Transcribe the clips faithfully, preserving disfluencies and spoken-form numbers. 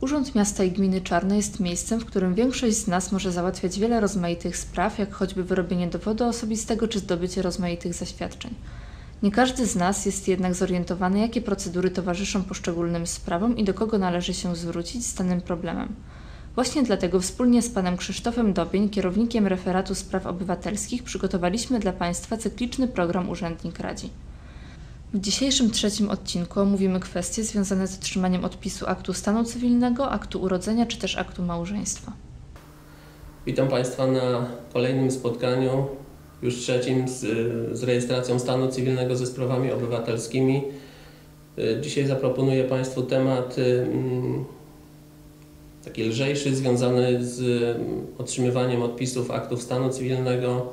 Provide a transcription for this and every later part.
Urząd Miasta i Gminy Czarne jest miejscem, w którym większość z nas może załatwiać wiele rozmaitych spraw, jak choćby wyrobienie dowodu osobistego czy zdobycie rozmaitych zaświadczeń. Nie każdy z nas jest jednak zorientowany, jakie procedury towarzyszą poszczególnym sprawom i do kogo należy się zwrócić z danym problemem. Właśnie dlatego wspólnie z panem Krzysztofem Dobień, kierownikiem Referatu Spraw Obywatelskich, przygotowaliśmy dla Państwa cykliczny program Urzędnik Radzi. W dzisiejszym trzecim odcinku omówimy kwestie związane z otrzymaniem odpisu aktu stanu cywilnego, aktu urodzenia czy też aktu małżeństwa. Witam Państwa na kolejnym spotkaniu, już trzecim, z, z rejestracją stanu cywilnego ze sprawami obywatelskimi. Dzisiaj zaproponuję Państwu temat taki lżejszy, związany z otrzymywaniem odpisów aktów stanu cywilnego.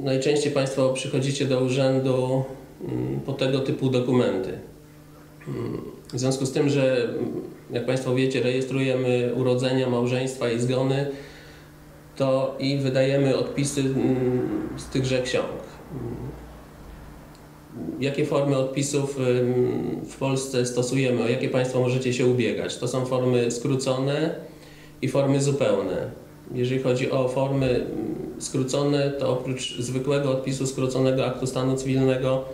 Najczęściej Państwo przychodzicie do urzędu po tego typu dokumenty. W związku z tym, że jak Państwo wiecie, rejestrujemy urodzenia, małżeństwa i zgony, to i wydajemy odpisy z tychże ksiąg. Jakie formy odpisów w Polsce stosujemy, o jakie Państwo możecie się ubiegać? To są formy skrócone i formy zupełne. Jeżeli chodzi o formy skrócone, to oprócz zwykłego odpisu skróconego aktu stanu cywilnego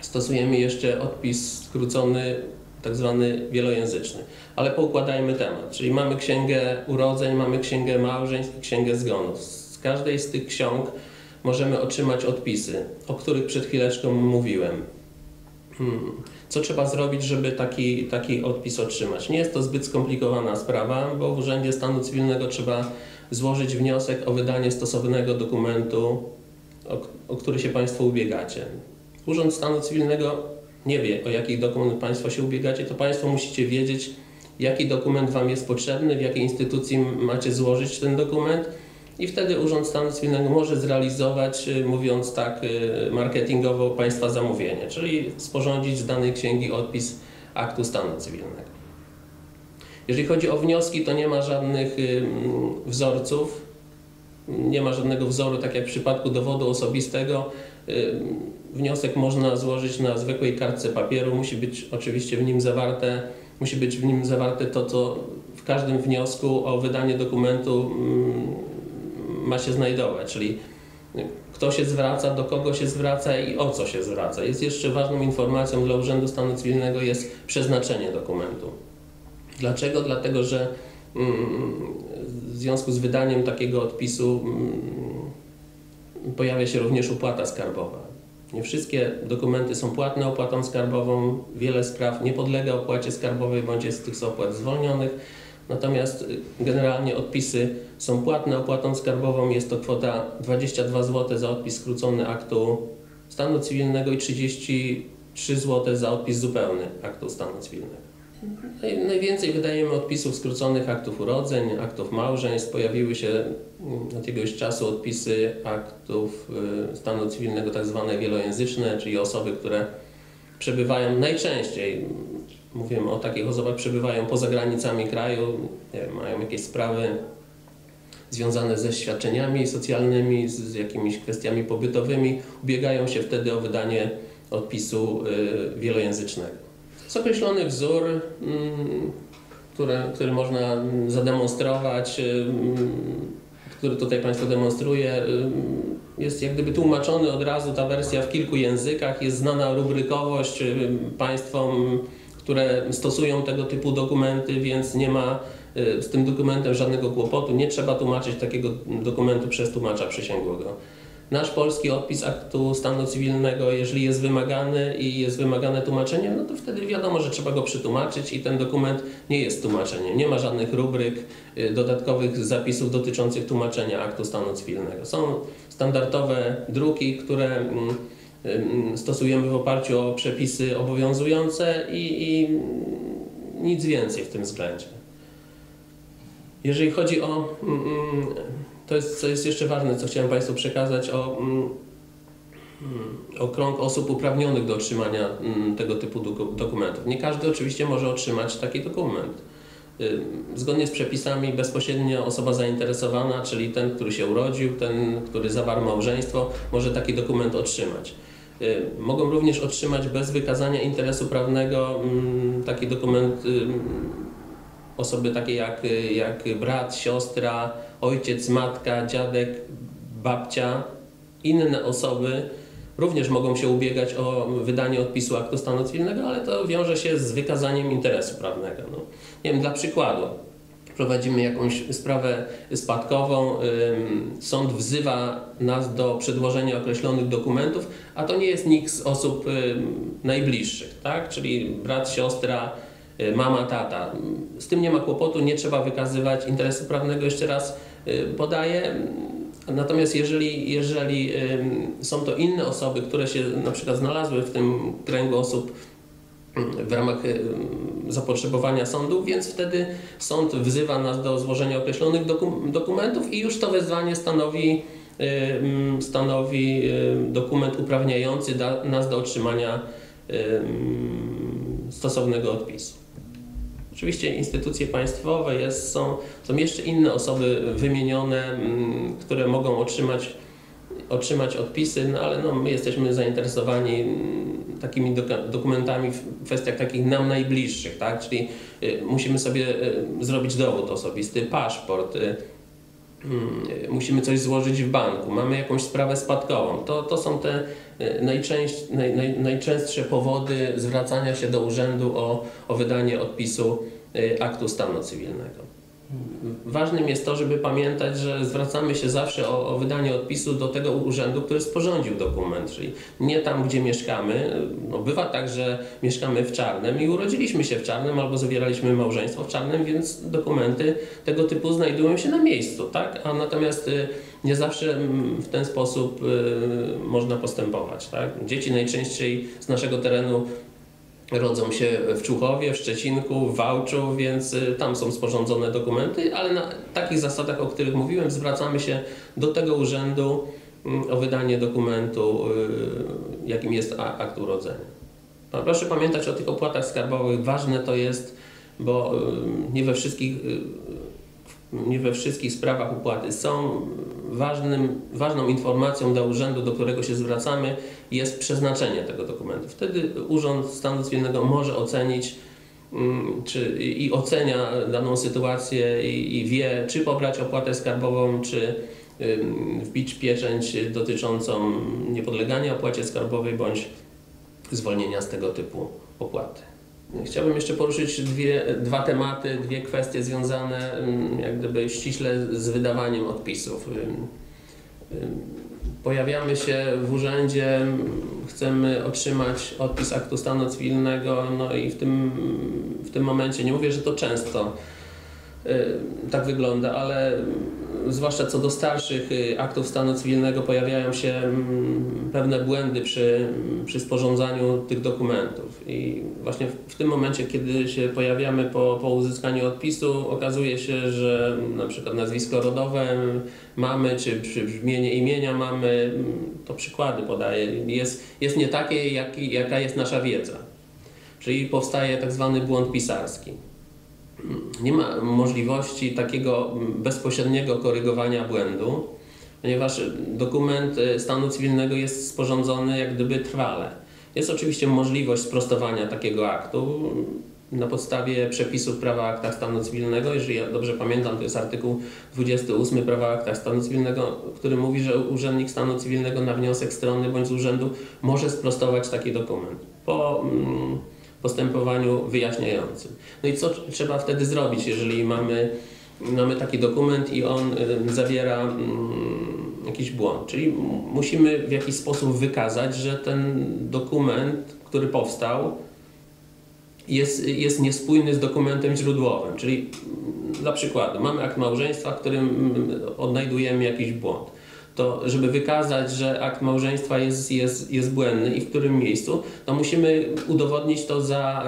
stosujemy jeszcze odpis skrócony, tak zwany wielojęzyczny. Ale poukładajmy temat, czyli mamy księgę urodzeń, mamy księgę małżeństw i księgę zgonów. Z każdej z tych ksiąg możemy otrzymać odpisy, o których przed chwileczką mówiłem. Hmm. Co trzeba zrobić, żeby taki, taki odpis otrzymać? Nie jest to zbyt skomplikowana sprawa, bo w Urzędzie Stanu Cywilnego trzeba złożyć wniosek o wydanie stosownego dokumentu, o, o który się Państwo ubiegacie. Urząd Stanu Cywilnego nie wie, o jaki dokument Państwo się ubiegacie, to Państwo musicie wiedzieć, jaki dokument Wam jest potrzebny, w jakiej instytucji macie złożyć ten dokument. I wtedy Urząd Stanu Cywilnego może zrealizować, mówiąc tak marketingowo, Państwa zamówienie, czyli sporządzić z danej księgi odpis aktu stanu cywilnego. Jeżeli chodzi o wnioski, to nie ma żadnych wzorców, nie ma żadnego wzoru, tak jak w przypadku dowodu osobistego. Wniosek można złożyć na zwykłej kartce papieru, musi być oczywiście w nim zawarte, musi być w nim zawarte to, co w każdym wniosku o wydanie dokumentu ma się znajdować, czyli kto się zwraca, do kogo się zwraca i o co się zwraca. Jest jeszcze ważną informacją dla Urzędu Stanu Cywilnego jest przeznaczenie dokumentu. Dlaczego? Dlatego, że w związku z wydaniem takiego odpisu pojawia się również opłata skarbowa. Nie wszystkie dokumenty są płatne opłatą skarbową, wiele spraw nie podlega opłacie skarbowej bądź jest z tych opłat zwolnionych. Natomiast generalnie odpisy są płatne opłatą skarbową. Jest to kwota dwadzieścia dwa złote za odpis skrócony aktu stanu cywilnego i trzydzieści trzy złote za odpis zupełny aktu stanu cywilnego. Najwięcej wydajemy odpisów skróconych aktów urodzeń, aktów małżeństw. Pojawiły się od jakiegoś czasu odpisy aktów stanu cywilnego tak zwane wielojęzyczne, czyli osoby, które przebywają najczęściej, mówimy o takich osobach, przebywają poza granicami kraju, nie wiem, mają jakieś sprawy związane ze świadczeniami socjalnymi, z, z jakimiś kwestiami pobytowymi, ubiegają się wtedy o wydanie odpisu y, wielojęzycznego. Jest określony wzór, y, który, który można zademonstrować, y, y, który tutaj Państwu demonstruję. Y, jest jak gdyby tłumaczony od razu, ta wersja w kilku językach, jest znana rubrykowość y, Państwom, które stosują tego typu dokumenty, więc nie ma z tym dokumentem żadnego kłopotu. Nie trzeba tłumaczyć takiego dokumentu przez tłumacza przysięgłego. Nasz polski odpis aktu stanu cywilnego, jeżeli jest wymagany i jest wymagane tłumaczenie, no to wtedy wiadomo, że trzeba go przetłumaczyć i ten dokument nie jest tłumaczeniem. Nie ma żadnych rubryk, dodatkowych zapisów dotyczących tłumaczenia aktu stanu cywilnego. Są standardowe druki, które stosujemy w oparciu o przepisy obowiązujące i, i nic więcej w tym względzie. Jeżeli chodzi o, to jest, co jest jeszcze ważne, co chciałem Państwu przekazać, o, o krąg osób uprawnionych do otrzymania tego typu dokumentów. Nie każdy oczywiście może otrzymać taki dokument. Zgodnie z przepisami bezpośrednio osoba zainteresowana, czyli ten, który się urodził, ten, który zawarł małżeństwo, może taki dokument otrzymać. Mogą również otrzymać bez wykazania interesu prawnego taki dokument osoby takie jak, jak brat, siostra, ojciec, matka, dziadek, babcia. Inne osoby również mogą się ubiegać o wydanie odpisu aktu stanu cywilnego, ale to wiąże się z wykazaniem interesu prawnego. No, nie wiem, dla przykładu. Prowadzimy jakąś sprawę spadkową, sąd wzywa nas do przedłożenia określonych dokumentów, a to nie jest nikt z osób najbliższych, tak? Czyli brat, siostra, mama, tata. Z tym nie ma kłopotu, nie trzeba wykazywać interesu prawnego, jeszcze raz podaję. Natomiast jeżeli, jeżeli są to inne osoby, które się na przykład znalazły w tym kręgu osób w ramach zapotrzebowania sądu, więc wtedy sąd wzywa nas do złożenia określonych dokum dokumentów i już to wezwanie stanowi, stanowi dokument uprawniający nas do otrzymania stosownego odpisu. Oczywiście instytucje państwowe jest, są, są jeszcze inne osoby wymienione, które mogą otrzymać, otrzymać odpisy, no ale no, my jesteśmy zainteresowani takimi dokumentami w kwestiach takich nam najbliższych, tak? Czyli musimy sobie zrobić dowód osobisty, paszport, musimy coś złożyć w banku, mamy jakąś sprawę spadkową. To, to są te najczęst, naj, naj, najczęstsze powody zwracania się do urzędu o, o wydanie odpisu aktu stanu cywilnego. Ważnym jest to, żeby pamiętać, że zwracamy się zawsze o, o wydanie odpisu do tego urzędu, który sporządził dokument, czyli nie tam, gdzie mieszkamy. No, bywa tak, że mieszkamy w Czarnem i urodziliśmy się w Czarnem albo zawieraliśmy małżeństwo w Czarnem, więc dokumenty tego typu znajdują się na miejscu, tak? A natomiast nie zawsze w ten sposób można postępować, tak? Dzieci najczęściej z naszego terenu rodzą się w Czuchowie, w Szczecinku, w Wałczu, więc tam są sporządzone dokumenty, ale na takich zasadach, o których mówiłem, zwracamy się do tego urzędu o wydanie dokumentu, jakim jest akt urodzenia. No, proszę pamiętać o tych opłatach skarbowych, ważne to jest, bo nie we wszystkich, nie we wszystkich sprawach opłaty są. Ważnym, ważną informacją dla urzędu, do którego się zwracamy, jest przeznaczenie tego dokumentu. Wtedy Urząd Stanu Cywilnego może ocenić czy, i ocenia daną sytuację i, i wie, czy pobrać opłatę skarbową, czy wbić pieczęć dotyczącą niepodlegania opłacie skarbowej bądź zwolnienia z tego typu opłaty. Chciałbym jeszcze poruszyć dwie, dwa tematy, dwie kwestie związane jak gdyby ściśle z wydawaniem odpisów. Pojawiamy się w urzędzie, chcemy otrzymać odpis aktu stanu cywilnego, no i w tym, w tym momencie, nie mówię, że to często tak wygląda, ale zwłaszcza co do starszych aktów stanu cywilnego pojawiają się pewne błędy przy, przy sporządzaniu tych dokumentów. I właśnie w, w tym momencie, kiedy się pojawiamy po, po uzyskaniu odpisu, okazuje się, że na przykład nazwisko rodowe mamy, czy brzmienie imienia mamy, to przykłady podaję, jest, jest nie takie, jak, jaka jest nasza wiedza. Czyli powstaje tak zwany błąd pisarski. Nie ma możliwości takiego bezpośredniego korygowania błędu, ponieważ dokument stanu cywilnego jest sporządzony jak gdyby trwale. Jest oczywiście możliwość sprostowania takiego aktu na podstawie przepisów prawa o aktach stanu cywilnego. Jeżeli ja dobrze pamiętam, to jest artykuł dwudziesty ósmy prawa o aktach stanu cywilnego, który mówi, że urzędnik stanu cywilnego na wniosek strony bądź z urzędu może sprostować taki dokument po postępowaniu wyjaśniającym. No i co trzeba wtedy zrobić, jeżeli mamy, mamy taki dokument i on y, zawiera y, jakiś błąd? Czyli musimy w jakiś sposób wykazać, że ten dokument, który powstał, jest, jest niespójny z dokumentem źródłowym. Czyli dla przykładu mamy akt małżeństwa, w którym odnajdujemy jakiś błąd. To żeby wykazać, że akt małżeństwa jest, jest, jest błędny i w którym miejscu, to musimy udowodnić to za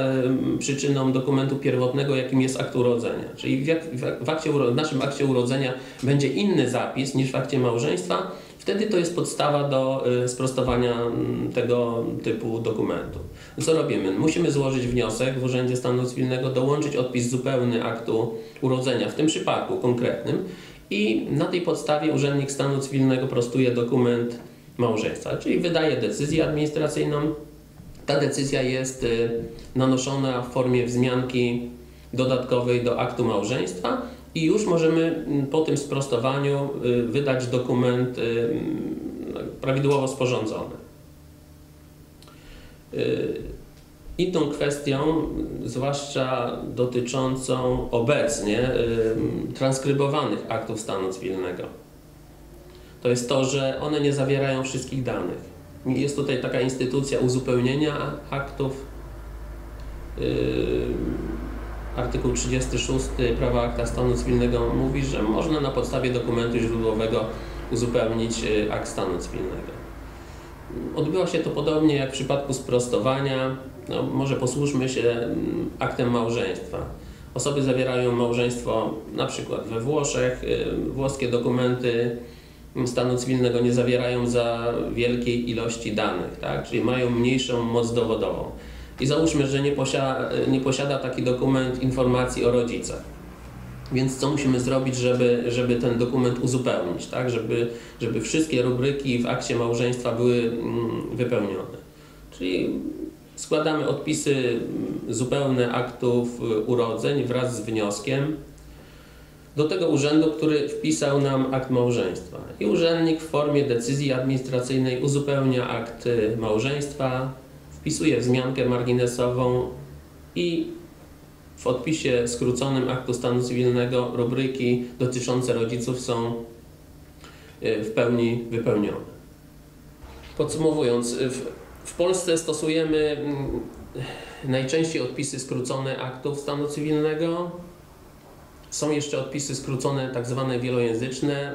y, przyczyną dokumentu pierwotnego, jakim jest akt urodzenia. Czyli w, w, w, akcie, w naszym akcie urodzenia będzie inny zapis niż w akcie małżeństwa, wtedy to jest podstawa do y, sprostowania y, tego typu dokumentu. Co robimy? Musimy złożyć wniosek w Urzędzie Stanu Cywilnego, dołączyć odpis zupełny aktu urodzenia, w tym przypadku konkretnym, i na tej podstawie urzędnik stanu cywilnego prostuje dokument małżeństwa, czyli wydaje decyzję administracyjną. Ta decyzja jest nanoszona w formie wzmianki dodatkowej do aktu małżeństwa i już możemy po tym sprostowaniu wydać dokument prawidłowo sporządzony. Inną kwestią, zwłaszcza dotyczącą obecnie transkrybowanych aktów stanu cywilnego, to jest to, że one nie zawierają wszystkich danych. Jest tutaj taka instytucja uzupełnienia aktów, artykuł trzydziesty szósty prawa akta stanu cywilnego mówi, że można na podstawie dokumentu źródłowego uzupełnić akt stanu cywilnego. Odbyło się to podobnie jak w przypadku sprostowania. No, może posłuszmy się aktem małżeństwa. Osoby zawierają małżeństwo na przykład we Włoszech. Włoskie dokumenty stanu cywilnego nie zawierają za wielkiej ilości danych, tak? Czyli mają mniejszą moc dowodową. I załóżmy, że nie posiada, nie posiada taki dokument informacji o rodzicach. Więc co musimy zrobić, żeby, żeby ten dokument uzupełnić, tak? żeby, żeby wszystkie rubryki w akcie małżeństwa były wypełnione. Czyli składamy odpisy zupełne aktów urodzeń wraz z wnioskiem do tego urzędu, który wpisał nam akt małżeństwa. I urzędnik w formie decyzji administracyjnej uzupełnia akt małżeństwa, wpisuje wzmiankę marginesową i w odpisie skróconym aktu stanu cywilnego rubryki dotyczące rodziców są w pełni wypełnione. Podsumowując, w Polsce stosujemy najczęściej odpisy skrócone aktów stanu cywilnego. Są jeszcze odpisy skrócone, tak zwane wielojęzyczne.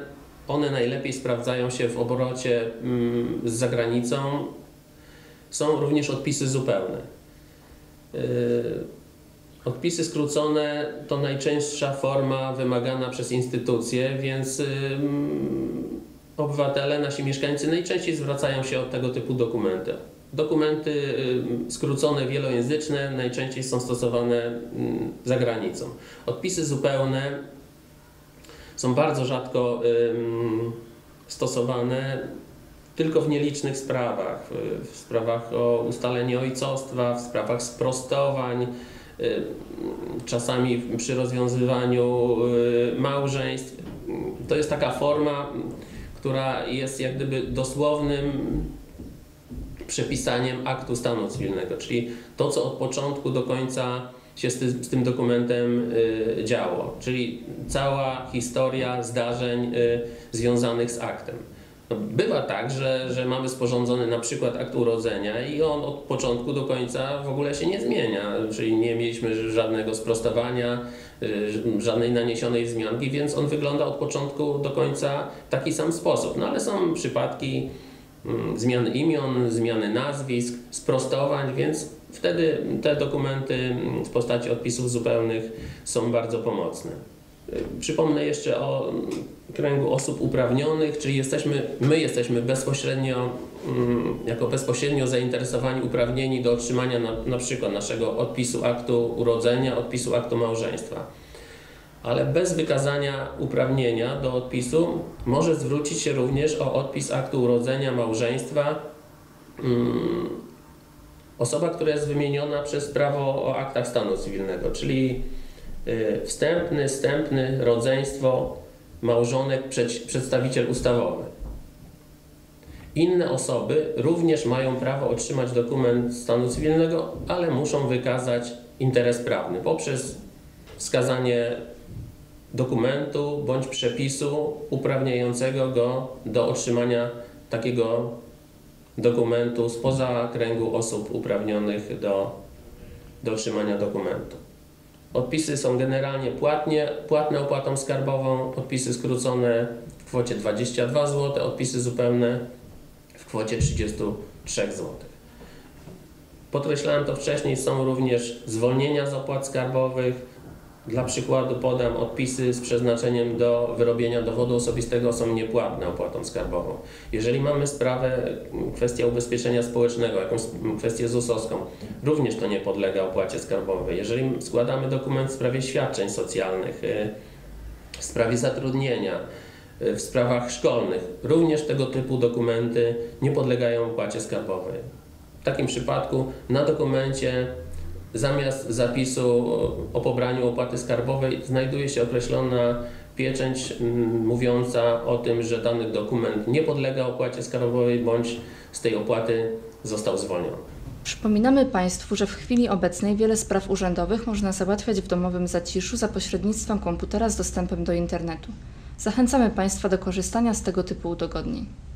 One najlepiej sprawdzają się w obrocie z zagranicą. Są również odpisy zupełne. Odpisy skrócone to najczęstsza forma wymagana przez instytucje, więc obywatele, nasi mieszkańcy najczęściej zwracają się o tego typu dokumenty. Dokumenty skrócone, wielojęzyczne najczęściej są stosowane za granicą. Odpisy zupełne są bardzo rzadko stosowane, tylko w nielicznych sprawach. W sprawach o ustalenie ojcostwa, w sprawach sprostowań, czasami przy rozwiązywaniu małżeństw. To jest taka forma, która jest jak gdyby dosłownym przepisaniem aktu stanu cywilnego, czyli to, co od początku do końca się z tym dokumentem działo, czyli cała historia zdarzeń związanych z aktem. Bywa tak, że, że mamy sporządzony na przykład akt urodzenia i on od początku do końca w ogóle się nie zmienia, czyli nie mieliśmy żadnego sprostowania, żadnej naniesionej wzmianki, więc on wygląda od początku do końca w taki sam sposób. No ale są przypadki zmiany imion, zmiany nazwisk, sprostowań, więc wtedy te dokumenty w postaci odpisów zupełnych są bardzo pomocne. Przypomnę jeszcze o kręgu osób uprawnionych, czyli jesteśmy, my jesteśmy bezpośrednio, jako bezpośrednio zainteresowani, uprawnieni do otrzymania na, na przykład naszego odpisu aktu urodzenia, odpisu aktu małżeństwa. Ale bez wykazania uprawnienia do odpisu może zwrócić się również o odpis aktu urodzenia, małżeństwa osoba, która jest wymieniona przez prawo o aktach stanu cywilnego, czyli wstępny, wstępny, rodzeństwo, małżonek, przedstawiciel ustawowy. Inne osoby również mają prawo otrzymać dokument stanu cywilnego, ale muszą wykazać interes prawny poprzez wskazanie dokumentu bądź przepisu uprawniającego go do otrzymania takiego dokumentu spoza kręgu osób uprawnionych do, do otrzymania dokumentu. Odpisy są generalnie płatnie, płatne opłatą skarbową, odpisy skrócone w kwocie dwadzieścia dwa złote, odpisy zupełne w kwocie trzydzieści trzy złote. Podkreślałem to wcześniej, są również zwolnienia z opłat skarbowych. Dla przykładu podam odpisy z przeznaczeniem do wyrobienia dowodu osobistego są niepłatne opłatą skarbową. Jeżeli mamy sprawę, kwestię ubezpieczenia społecznego, jakąś kwestię zusowską, również to nie podlega opłacie skarbowej. Jeżeli składamy dokument w sprawie świadczeń socjalnych, w sprawie zatrudnienia, w sprawach szkolnych. Również tego typu dokumenty nie podlegają opłacie skarbowej. W takim przypadku na dokumencie zamiast zapisu o pobraniu opłaty skarbowej znajduje się określona pieczęć mówiąca o tym, że dany dokument nie podlega opłacie skarbowej bądź z tej opłaty został zwolniony. Przypominamy Państwu, że w chwili obecnej wiele spraw urzędowych można załatwiać w domowym zaciszu za pośrednictwem komputera z dostępem do internetu. Zachęcamy Państwa do korzystania z tego typu udogodnień.